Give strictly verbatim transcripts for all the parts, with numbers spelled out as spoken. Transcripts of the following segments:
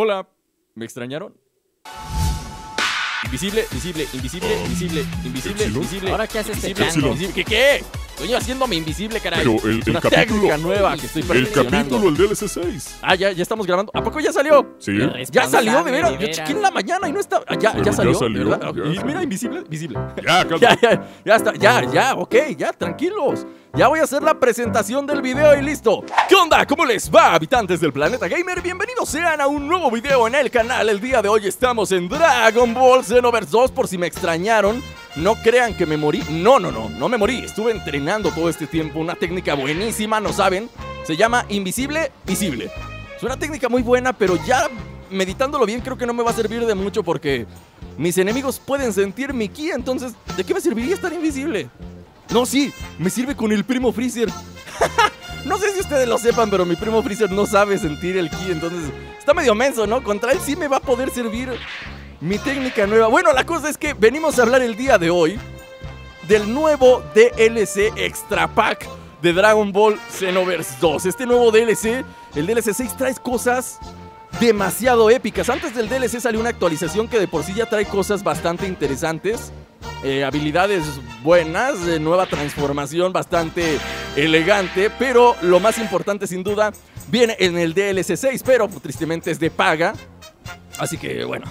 Hola, ¿me extrañaron? Invisible, visible, invisible, um, invisible, invisible, ¿exilo? Invisible. ¿Ahora qué haces este chango? ¿Qué qué? Estoy haciéndome invisible, caray. Pero el, el una capítulo nueva que estoy perfeccionando. El capítulo, el D L C seis. Ah, ya, ya estamos grabando. ¿A poco ya salió? Sí. Ya salió, de veras. Yo chequé en la mañana y no está. Ya, ya salió. Ya salió, ¿verdad? Ya. Mira, invisible, visible. Ya, ya, ya, ya está. Ya, ya, ok, ya, tranquilos. Ya voy a hacer la presentación del video y listo. ¿Qué onda? ¿Cómo les va, habitantes del planeta gamer? Bienvenidos sean a un nuevo video en el canal. El día de hoy estamos en Dragon Ball Xenoverse dos. Por si me extrañaron, no crean que me morí. No, no, no, no me morí. Estuve entrenando todo este tiempo una técnica buenísima, no saben. Se llama Invisible Visible. Es una técnica muy buena, pero ya meditándolo bien creo que no me va a servir de mucho porque mis enemigos pueden sentir mi ki. Entonces, ¿de qué me serviría estar invisible? No, sí, me sirve con el primo Freezer. No sé si ustedes lo sepan, pero mi primo Freezer no sabe sentir el ki. Entonces, está medio menso, ¿no? Contra él sí me va a poder servir mi técnica nueva. Bueno, la cosa es que venimos a hablar el día de hoy del nuevo D L C Extra Pack de Dragon Ball Xenoverse dos. Este nuevo D L C, el D L C seis, trae cosas demasiado épicas. Antes del D L C salió una actualización que de por sí ya trae cosas bastante interesantes. Eh, habilidades buenas, eh, nueva transformación bastante elegante, pero lo más importante sin duda viene en el D L C seis, pero pues, tristemente es de paga, así que bueno,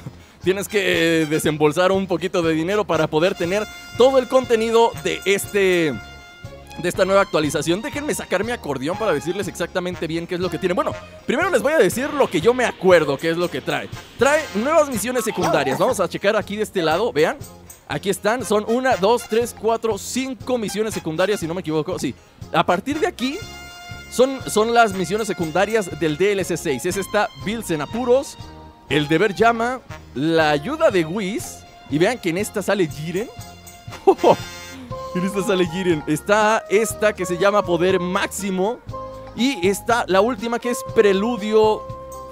tienes que eh, desembolsar un poquito de dinero para poder tener todo el contenido de este... de esta nueva actualización. Déjenme sacar mi acordeón para decirles exactamente bien qué es lo que tiene. Bueno, primero les voy a decir lo que yo me acuerdo, qué es lo que trae. Trae nuevas misiones secundarias. Vamos a checar aquí de este lado, vean. Aquí están, son una, dos, tres, cuatro, cinco misiones secundarias, si no me equivoco. Sí, a partir de aquí son, son las misiones secundarias del D L C seis. Es esta, Bills en apuros, el deber llama, la ayuda de Whis. Y vean que en esta sale Jiren. ¡Oh, oh! En esta sale Jiren. Está esta que se llama Poder Máximo. Y está la última que es Preludio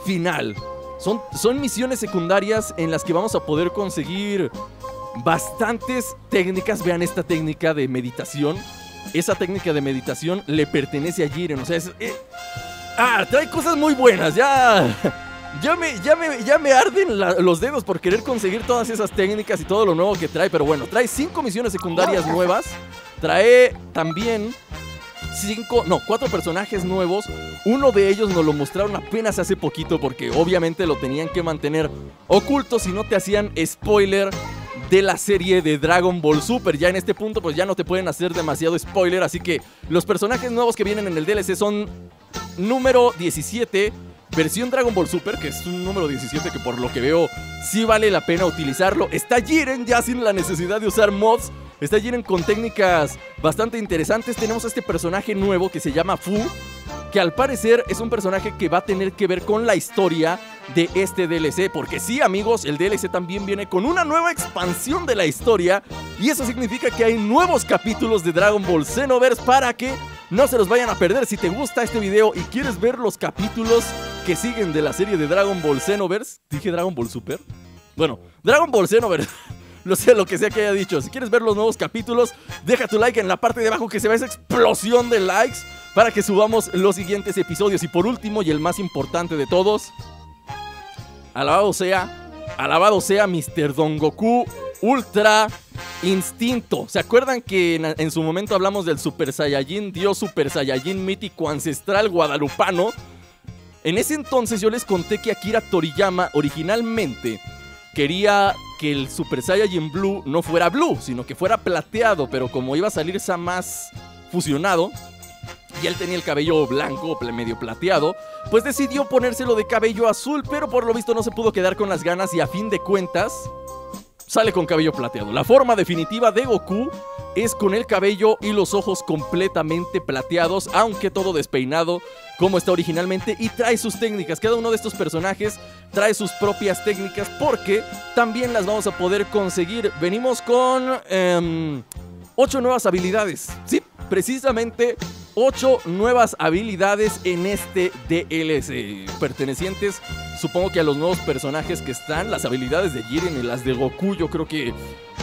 Final. Son, son misiones secundarias en las que vamos a poder conseguir bastantes técnicas. Vean esta técnica de meditación. Esa técnica de meditación le pertenece a Jiren. O sea, es, eh, ah, trae cosas muy buenas. Ya... Ya me, ya me, ya me arden la, los dedos por querer conseguir todas esas técnicas y todo lo nuevo que trae. Pero bueno, trae cinco misiones secundarias nuevas. Trae también cinco, no, cuatro personajes nuevos. Uno de ellos nos lo mostraron apenas hace poquito porque obviamente lo tenían que mantener oculto si no te hacían spoiler de la serie de Dragon Ball Super. Ya en este punto pues ya no te pueden hacer demasiado spoiler. Así que los personajes nuevos que vienen en el D L C son número diecisiete... versión Dragon Ball Super, que es un número diecisiete que por lo que veo sí vale la pena utilizarlo. Está Jiren ya sin la necesidad de usar mods. Está Jiren con técnicas bastante interesantes. Tenemos a este personaje nuevo que se llama Fu, que al parecer es un personaje que va a tener que ver con la historia de este D L C. Porque sí, amigos, el D L C también viene con una nueva expansión de la historia. Y eso significa que hay nuevos capítulos de Dragon Ball Xenoverse para que no se los vayan a perder. Si te gusta este video y quieres ver los capítulos que siguen de la serie de Dragon Ball Xenoverse, dije Dragon Ball Super, bueno, Dragon Ball Xenoverse, no sé lo que sea que haya dicho. Si quieres ver los nuevos capítulos, deja tu like en la parte de abajo que se ve esa explosión de likes para que subamos los siguientes episodios. Y por último, y el más importante de todos, alabado sea, alabado sea mister Don Goku Ultra Instinto. ¿Se acuerdan que en, en su momento hablamos del Super Saiyajin Dios Super Saiyajin mítico ancestral guadalupano? En ese entonces yo les conté que Akira Toriyama originalmente quería que el Super Saiyajin Blue no fuera blue, sino que fuera plateado, pero como iba a salir Zamas fusionado y él tenía el cabello blanco, medio plateado, pues decidió ponérselo de cabello azul, pero por lo visto no se pudo quedar con las ganas y a fin de cuentas sale con cabello plateado. La forma definitiva de Goku es con el cabello y los ojos completamente plateados, aunque todo despeinado como está originalmente, y trae sus técnicas. Cada uno de estos personajes trae sus propias técnicas porque también las vamos a poder conseguir. Venimos con eh, ocho nuevas habilidades. Sí, precisamente ocho nuevas habilidades en este D L C, pertenecientes supongo que a los nuevos personajes que están. Las habilidades de Jiren y las de Goku yo creo que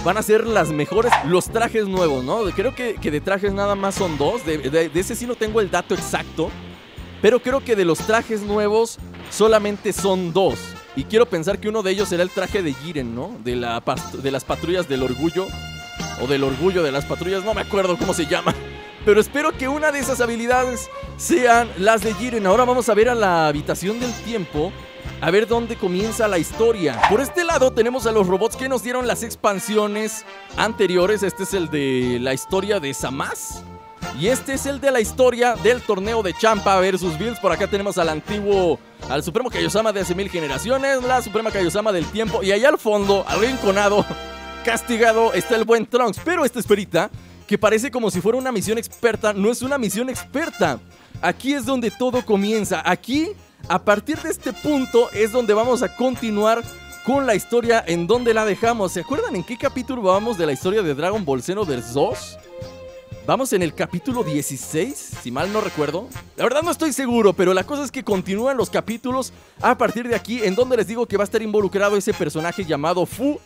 van a ser las mejores. Los trajes nuevos, ¿no? Creo que, que de trajes nada más son dos. De, de, de ese sí no tengo el dato exacto, pero creo que de los trajes nuevos solamente son dos. Y quiero pensar que uno de ellos será el traje de Jiren, ¿no? De, la de las patrullas del orgullo. O del orgullo de las patrullas, no me acuerdo cómo se llama. Pero espero que una de esas habilidades sean las de Jiren. Ahora vamos a ver a la habitación del tiempo, a ver dónde comienza la historia. Por este lado tenemos a los robots que nos dieron las expansiones anteriores. Este es el de la historia de Zamas. Y este es el de la historia del torneo de Champa versus Bills. Por acá tenemos al antiguo, al supremo Kaiosama de hace mil generaciones, la suprema Kaiosama del tiempo. Y allá al fondo, arrinconado, castigado, está el buen Trunks. Pero esta esferita, que parece como si fuera una misión experta, no es una misión experta. Aquí es donde todo comienza. Aquí, a partir de este punto, es donde vamos a continuar con la historia en donde la dejamos. ¿Se acuerdan en qué capítulo vamos de la historia de Dragon Ball Xenoverse dos? Vamos en el capítulo dieciséis, si mal no recuerdo. La verdad no estoy seguro, pero la cosa es que continúan los capítulos a partir de aquí, en donde les digo que va a estar involucrado ese personaje llamado Fu.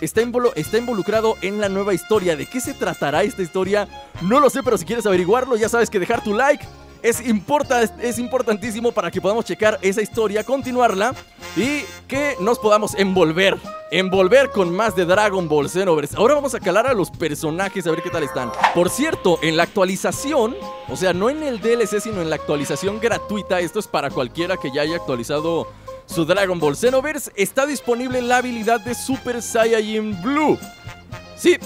Está, involu está involucrado en la nueva historia. ¿De qué se tratará esta historia? No lo sé, pero si quieres averiguarlo, ya sabes que dejar tu like es, importa es importantísimo para que podamos checar esa historia, continuarla y que nos podamos envolver. Envolver con más de Dragon Ball Xenoverse. Ahora vamos a calar a los personajes, a ver qué tal están. Por cierto, en la actualización, o sea, no en el D L C, sino en la actualización gratuita, esto es para cualquiera que ya haya actualizado su Dragon Ball Xenoverse, está disponible la habilidad de Super Saiyajin Blue. Sí,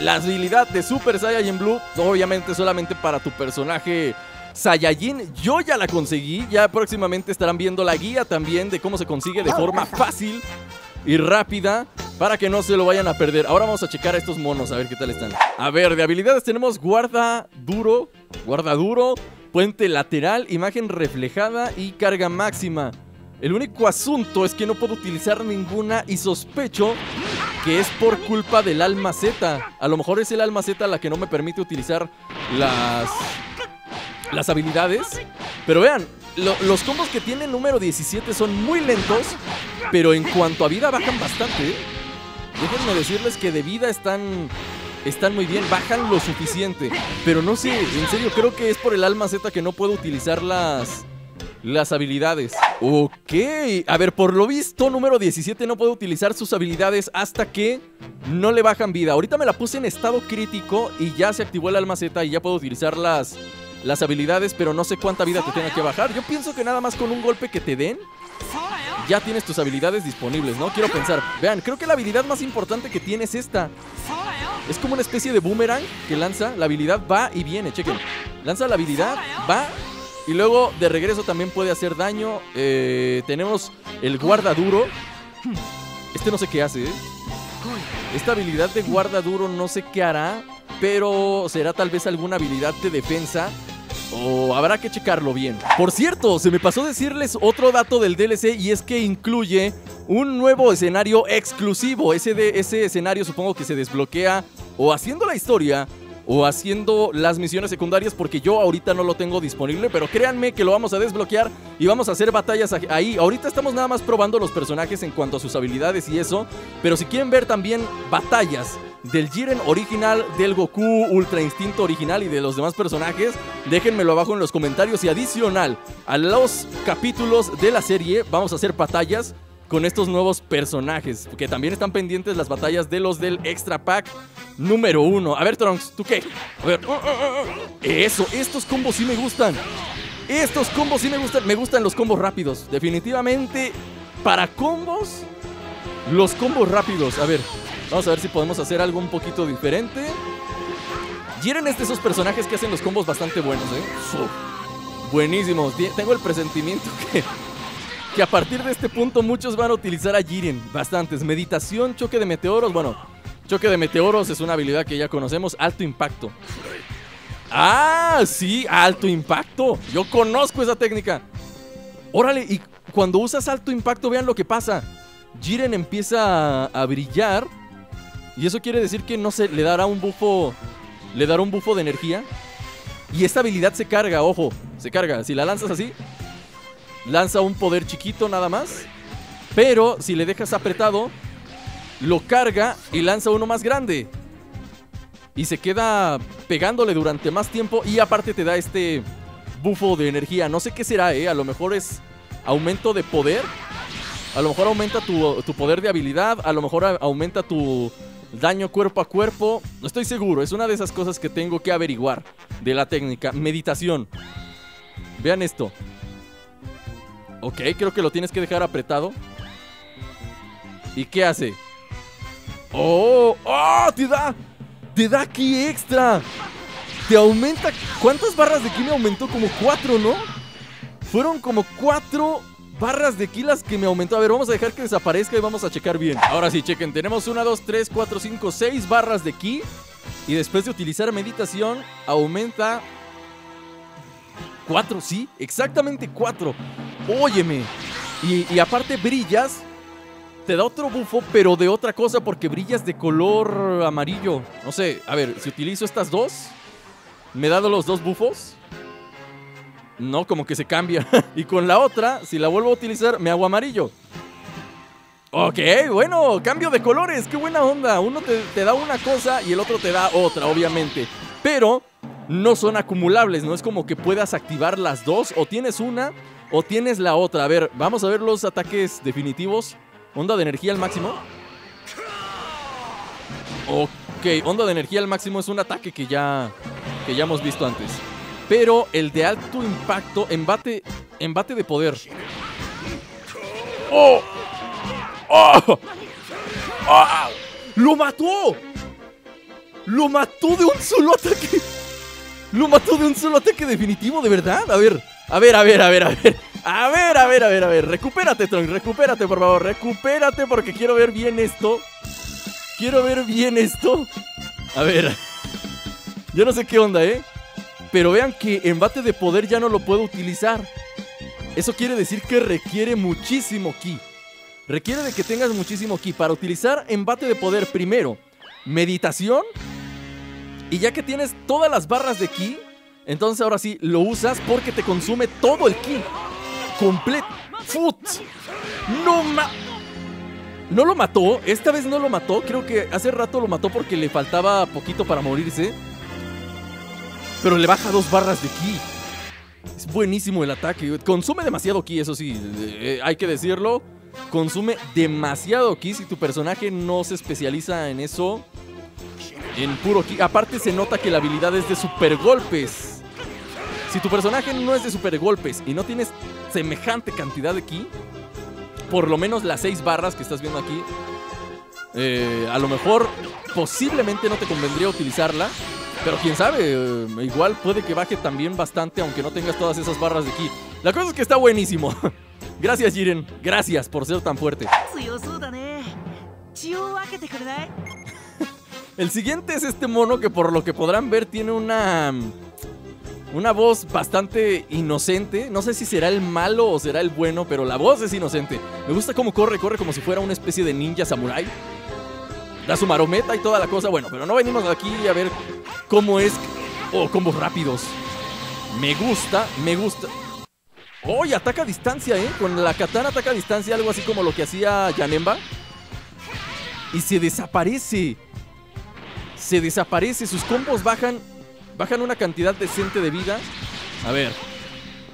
la habilidad de Super Saiyajin Blue, obviamente solamente para tu personaje Saiyajin. Yo ya la conseguí, ya próximamente estarán viendo la guía también de cómo se consigue de forma fácil y rápida, para que no se lo vayan a perder. Ahora vamos a checar a estos monos, a ver qué tal están. A ver, de habilidades tenemos guarda duro, guarda duro, puente lateral, imagen reflejada y carga máxima. El único asunto es que no puedo utilizar ninguna y sospecho que es por culpa del alma Z. A lo mejor es el alma Z la que no me permite utilizar las, las habilidades. Pero vean, lo, los combos que tiene número diecisiete son muy lentos, pero en cuanto a vida bajan bastante. Déjenme decirles que de vida están, están muy bien, bajan lo suficiente. Pero no sé, en serio, creo que es por el alma Z que no puedo utilizar las, las habilidades. Ok, a ver, por lo visto número diecisiete no puede utilizar sus habilidades hasta que no le bajan vida. Ahorita me la puse en estado crítico y ya se activó el alma Z y ya puedo utilizar las, las habilidades, pero no sé cuánta vida te tenga que bajar. Yo pienso que nada más con un golpe que te den ya tienes tus habilidades disponibles, ¿no? Quiero pensar. Vean, creo que la habilidad más importante que tiene es esta. Es como una especie de boomerang que lanza. La habilidad va y viene, chequen. Lanza la habilidad, va y luego de regreso también puede hacer daño. eh, Tenemos el guarda duro. Este no sé qué hace, ¿eh? Esta habilidad de guarda duro no sé qué hará, pero será tal vez alguna habilidad de defensa, o habrá que checarlo bien. Por cierto, se me pasó decirles otro dato del D L C, y es que incluye un nuevo escenario exclusivo. Ese, de, ese escenario supongo que se desbloquea o haciendo la historia o haciendo las misiones secundarias, porque yo ahorita no lo tengo disponible, pero créanme que lo vamos a desbloquear y vamos a hacer batallas ahí. Ahorita estamos nada más probando los personajes en cuanto a sus habilidades y eso, pero si quieren ver también batallas del Jiren original, del Goku Ultra Instinto original y de los demás personajes, déjenmelo abajo en los comentarios. Y adicional a los capítulos de la serie, vamos a hacer batallas con estos nuevos personajes, que también están pendientes las batallas de los del Extra Pack número uno. A ver, Trunks, ¿tú qué? A ver, oh, oh, oh. Eso, estos combos sí me gustan. Estos combos sí me gustan. Me gustan los combos rápidos, definitivamente. Para combos, los combos rápidos. A ver, vamos a ver si podemos hacer algo un poquito diferente. Jiren es de esos personajes que hacen los combos bastante buenos, ¿eh? Oh, buenísimos. Tengo el presentimiento que, que a partir de este punto muchos van a utilizar a Jiren. Bastantes. Meditación, choque de meteoros. Bueno, choque de meteoros es una habilidad que ya conocemos. Alto impacto. ¡Ah, sí! Alto impacto. Yo conozco esa técnica. Órale, y cuando usas alto impacto, vean lo que pasa. Jiren empieza a brillar. Y eso quiere decir que no sé, le dará un bufo. Le dará un bufo de energía. Y esta habilidad se carga, ojo. Se carga, si la lanzas así, lanza un poder chiquito nada más. Pero si le dejas apretado, lo carga y lanza uno más grande. Y se queda pegándole durante más tiempo. Y aparte te da este bufo de energía. No sé qué será, eh, a lo mejor es aumento de poder. A lo mejor aumenta tu, tu poder de habilidad. A lo mejor a, aumenta tu daño cuerpo a cuerpo. No estoy seguro. Es una de esas cosas que tengo que averiguar de la técnica. Meditación. Vean esto. Ok, creo que lo tienes que dejar apretado. ¿Y qué hace? ¡Oh! ¡Oh! ¡Te da! ¡Te da ki extra! Te aumenta... ¿Cuántas barras de ki me aumentó? Como cuatro, ¿no? Fueron como cuatro... barras de ki las que me aumentó. A ver, vamos a dejar que desaparezca y vamos a checar bien. Ahora sí, chequen. Tenemos una, dos, tres, cuatro, cinco, seis barras de ki. Y después de utilizar meditación, aumenta... cuatro, ¿sí? Exactamente cuatro. Óyeme. Y, y aparte brillas. Te da otro bufo, pero de otra cosa, porque brillas de color amarillo. No sé, a ver, si utilizo estas dos, ¿me he dado los dos bufos? No, como que se cambia. Y con la otra, si la vuelvo a utilizar, me hago amarillo. Ok, bueno, cambio de colores. Qué buena onda. Uno te, te da una cosa y el otro te da otra, obviamente. Pero no son acumulables. No es como que puedas activar las dos. O tienes una o tienes la otra. A ver, vamos a ver los ataques definitivos. Onda de energía al máximo. Ok, onda de energía al máximo es un ataque que ya, que ya hemos visto antes. Pero el de alto impacto, embate, embate de poder. ¡Oh! ¡Oh! ¡Oh! ¡Lo mató! ¡Lo mató de un solo ataque! ¡Lo mató de un solo ataque definitivo, de verdad! A ver, a ver, a ver, a ver, a ver. A ver, a ver, a ver, a ver. Recupérate, Trunks, recupérate, por favor. Recupérate porque quiero ver bien esto. Quiero ver bien esto. A ver. Yo no sé qué onda, ¿eh? Pero vean que embate de poder ya no lo puedo utilizar. Eso quiere decir que requiere muchísimo ki. Requiere de que tengas muchísimo ki. Para utilizar embate de poder, primero, meditación. Y ya que tienes todas las barras de ki, entonces ahora sí lo usas porque te consume todo el ki. Completo. ¡Fut! ¡No ma... No lo mató. Esta vez no lo mató. Creo que hace rato lo mató porque le faltaba poquito para morirse. Pero le baja dos barras de ki. Es buenísimo el ataque. Consume demasiado ki, eso sí, eh, hay que decirlo. Consume demasiado ki. Si tu personaje no se especializa en eso, en puro ki. Aparte se nota que la habilidad es de super golpes. Si tu personaje no es de super golpes y no tienes semejante cantidad de ki, por lo menos las seis barras que estás viendo aquí, eh, a lo mejor posiblemente no te convendría utilizarla. Pero quién sabe, eh, igual puede que baje también bastante, aunque no tengas todas esas barras de ki. La cosa es que está buenísimo. Gracias, Jiren. Gracias por ser tan fuerte. El siguiente es este mono que, por lo que podrán ver, tiene una... una voz bastante inocente. No sé si será el malo o será el bueno, pero la voz es inocente. Me gusta cómo corre, corre como si fuera una especie de ninja samurái. Da su marometa y toda la cosa. Bueno, pero no venimos aquí a ver cómo es... Oh, combos rápidos. Me gusta, me gusta. Oh, y ataca a distancia, ¿eh? Con la katana ataca a distancia, algo así como lo que hacía Yanemba. Y se desaparece. Se desaparece. Sus combos bajan... bajan una cantidad decente de vida. A ver.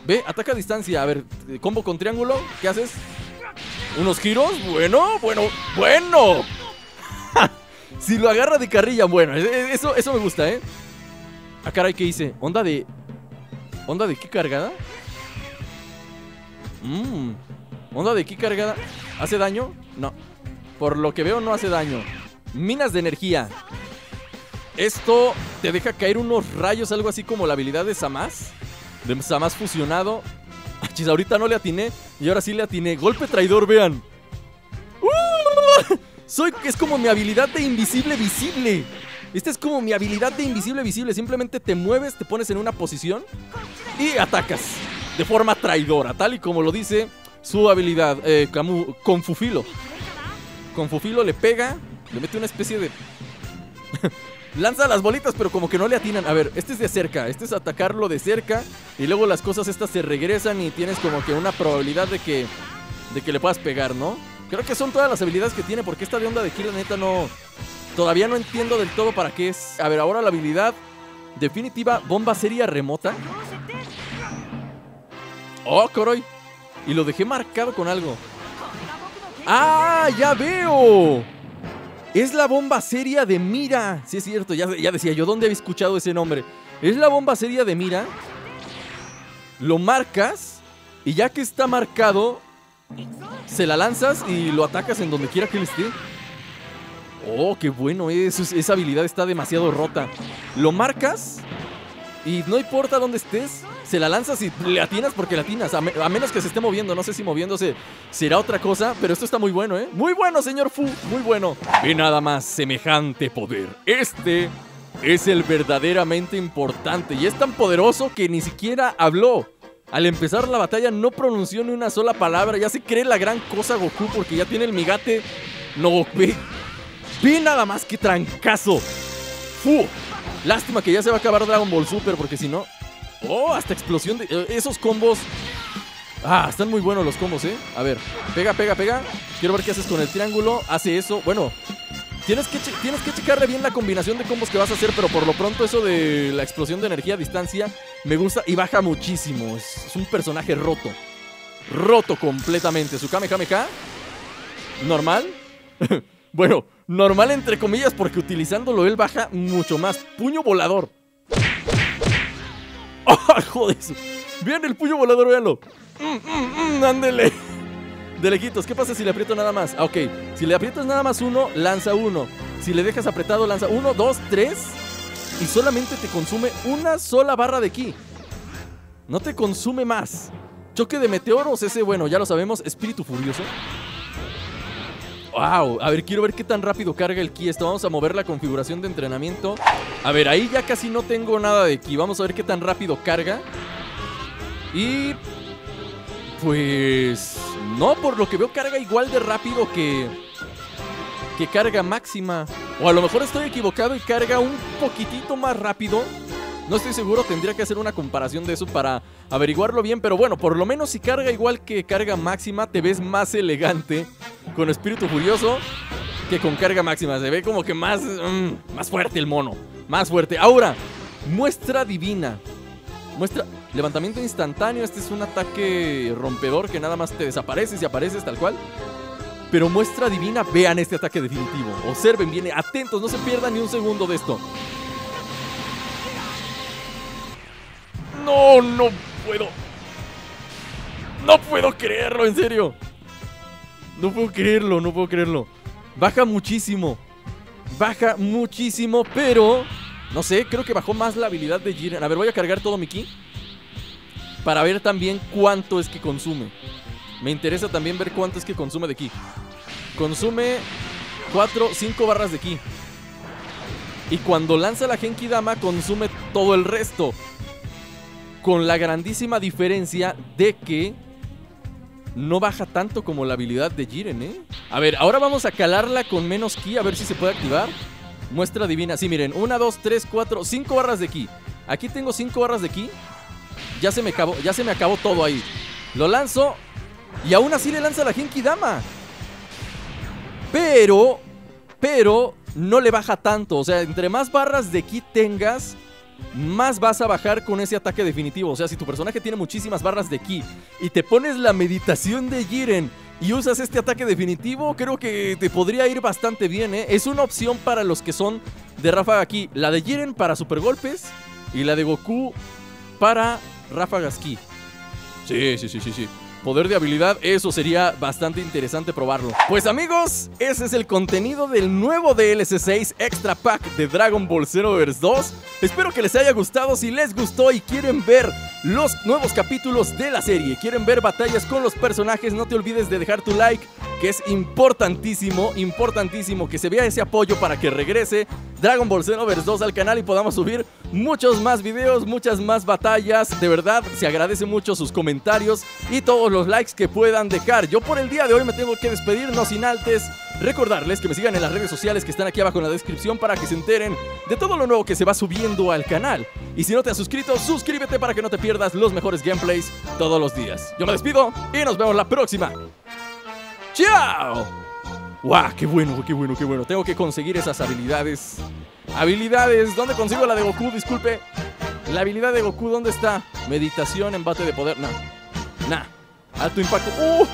Ve, ataca a distancia. A ver, combo con triángulo. ¿Qué haces? Unos giros. Bueno, bueno, bueno. Si lo agarra de carrilla, bueno, eso, eso me gusta, ¿eh? Ah, caray, ¿qué hice? ¿Onda de... ¿Onda de qué cargada? Mmm. ¿Onda de qué cargada? ¿Hace daño? No. Por lo que veo, no hace daño. Minas de energía. Esto te deja caer unos rayos, algo así como la habilidad de Zamas. De Zamas fusionado. Achis, ahorita no le atiné. Y ahora sí le atiné. Golpe traidor, vean. ¡Uh! Soy, es como mi habilidad de invisible visible. Esta es como mi habilidad de invisible visible. Simplemente te mueves, te pones en una posición y atacas de forma traidora, tal y como lo dice su habilidad. eh, Con Fufilo. Con Fufilo le pega. Le mete una especie de... lanza las bolitas, pero como que no le atinan. A ver, este es de cerca, este es atacarlo de cerca. Y luego las cosas estas se regresan y tienes como que una probabilidad de que De que le puedas pegar, ¿no? Creo que son todas las habilidades que tiene, porque esta de onda de ki, la neta, no... todavía no entiendo del todo para qué es. A ver, ahora la habilidad definitiva, bomba seria remota. ¡Oh, coroy! Y lo dejé marcado con algo. ¡Ah, ya veo! Es la bomba seria de Mira. Sí, es cierto, ya, ya decía yo, ¿dónde había escuchado ese nombre? Es la bomba seria de Mira. Lo marcas, y ya que está marcado, se la lanzas y lo atacas en donde quiera que él esté. Oh, qué bueno, eso, esa habilidad está demasiado rota. Lo marcas y no importa dónde estés, se la lanzas y le atinas porque le atinas. A, me, a menos que se esté moviendo, no sé si moviéndose será otra cosa, pero esto está muy bueno, ¿eh? Muy bueno, señor Fu, muy bueno. Ve nada más semejante poder. Este es el verdaderamente importante y es tan poderoso que ni siquiera habló. Al empezar la batalla no pronunció ni una sola palabra. Ya se cree la gran cosa Goku porque ya tiene el migate. No, ve, ve nada más que trancazo. Fu. Lástima que ya se va a acabar Dragon Ball Super porque si no... Oh, hasta explosión de... Eh, esos combos... Ah, están muy buenos los combos, eh. A ver, pega, pega, pega. Quiero ver qué haces con el triángulo. Hace eso. Bueno, tienes que, tienes que checarle bien la combinación de combos que vas a hacer, pero por lo pronto eso de la explosión de energía a distancia me gusta y baja muchísimo. Es, es un personaje roto. Roto completamente. Su Kamehameha. Normal. Bueno, normal entre comillas porque utilizándolo él baja mucho más. Puño volador. ¡Oh, joder! Vean el puño volador, véanlo. Mm, mm, mm, ándele. De lejitos, ¿qué pasa si le aprieto nada más? Ah, ok, si le aprietas nada más uno, lanza uno. Si le dejas apretado, lanza uno, dos, tres. Y solamente te consume una sola barra de ki. No te consume más. Choque de meteoros, ese, bueno, ya lo sabemos. Espíritu furioso. Wow, a ver, quiero ver qué tan rápido carga el ki esto. Vamos a mover la configuración de entrenamiento. A ver, ahí ya casi no tengo nada de ki. Vamos a ver qué tan rápido carga. Y... pues... no, por lo que veo carga igual de rápido que... que carga máxima. O a lo mejor estoy equivocado y carga un poquitito más rápido. No estoy seguro, tendría que hacer una comparación de eso para averiguarlo bien. Pero bueno, por lo menos si carga igual que carga máxima, te ves más elegante con espíritu furioso que con carga máxima. Se ve como que más, mmm, más fuerte el mono. Más fuerte. Ahora, muestra divina. Muestra... levantamiento instantáneo. Este es un ataque rompedor que nada más te desapareces y apareces tal cual. Pero muestra divina. Vean este ataque definitivo. Observen, viene atentos. No se pierdan ni un segundo de esto. No, no puedo. No puedo creerlo, en serio. No puedo creerlo, no puedo creerlo. Baja muchísimo. Baja muchísimo, pero... no sé, creo que bajó más la habilidad de Jiren. A ver, voy a cargar todo mi ki para ver también cuánto es que consume. Me interesa también ver cuánto es que consume de ki. Consume cuatro, cinco barras de ki. Y cuando lanza la Genki Dama consume todo el resto. Con la grandísima diferencia de que no baja tanto como la habilidad de Jiren, ¿eh? A ver, ahora vamos a calarla con menos ki, a ver si se puede activar. Muestra divina. Sí, miren, una, dos, tres, cuatro, cinco barras de ki. Aquí tengo cinco barras de ki. Ya se me acabó, ya se me acabó todo ahí. Lo lanzo y aún así le lanza la Genki Dama. Pero, pero no le baja tanto. O sea, entre más barras de ki tengas, más vas a bajar con ese ataque definitivo. O sea, si tu personaje tiene muchísimas barras de ki y te pones la meditación de Jiren y usas este ataque definitivo, creo que te podría ir bastante bien, ¿eh? Es una opción para los que son de ráfaga ki. La de Jiren para super golpes y la de Goku para ráfagas ki. Sí, sí, sí, sí, sí. Poder de habilidad, eso sería bastante interesante probarlo. Pues amigos, ese es el contenido del nuevo D L C seis Extra Pack de Dragon Ball Xenoverse dos. Espero que les haya gustado. Si les gustó y quieren ver los nuevos capítulos de la serie, quieren ver batallas con los personajes, no te olvides de dejar tu like, que es importantísimo, importantísimo que se vea ese apoyo para que regrese Dragon Ball Xenoverse dos al canal y podamos subir muchos más videos, muchas más batallas. De verdad, se agradece mucho sus comentarios y todos los los likes que puedan dejar. Yo por el día de hoy me tengo que despedir, no sin antes recordarles que me sigan en las redes sociales que están aquí abajo en la descripción para que se enteren de todo lo nuevo que se va subiendo al canal. Y si no te has suscrito, suscríbete para que no te pierdas los mejores gameplays todos los días. Yo me despido y nos vemos la próxima. ¡Chao! ¡Guau! ¡Qué bueno, qué bueno, qué bueno! Tengo que conseguir esas habilidades. Habilidades. ¿Dónde consigo la de Goku? Disculpe. La habilidad de Goku, ¿dónde está? Meditación, embate de poder. Nah. Nah. Alto impacto. ¡Uh!